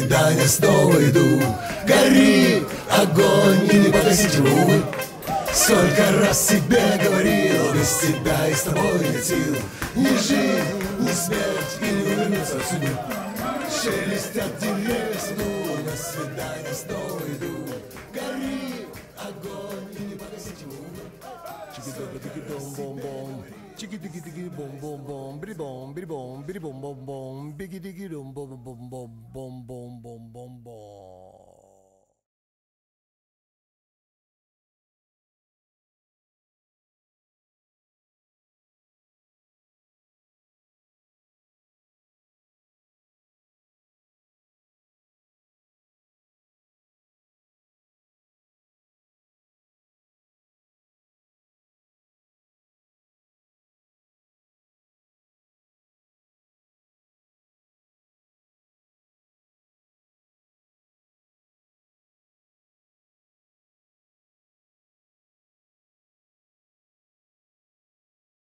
свидания снова иду. Гори, огонь, и не погасить его, увы. Сколько раз тебе говорил, без тебя и с тобой летел. Ни жизнь, ни смерть, и не вернется в судьбу. Шелестят деревья в саду, на свидание снова иду. Гори, огонь, и не погасить его, увы. Чики-доба-дики-дом-бом-бом. Чики-дики-дики-бом-бом-бом. Бри-бом, бри-бом, бри-бом-бом-бом. Бики-дики-дом-бом-бом-бом-бом-бом-бом-бом.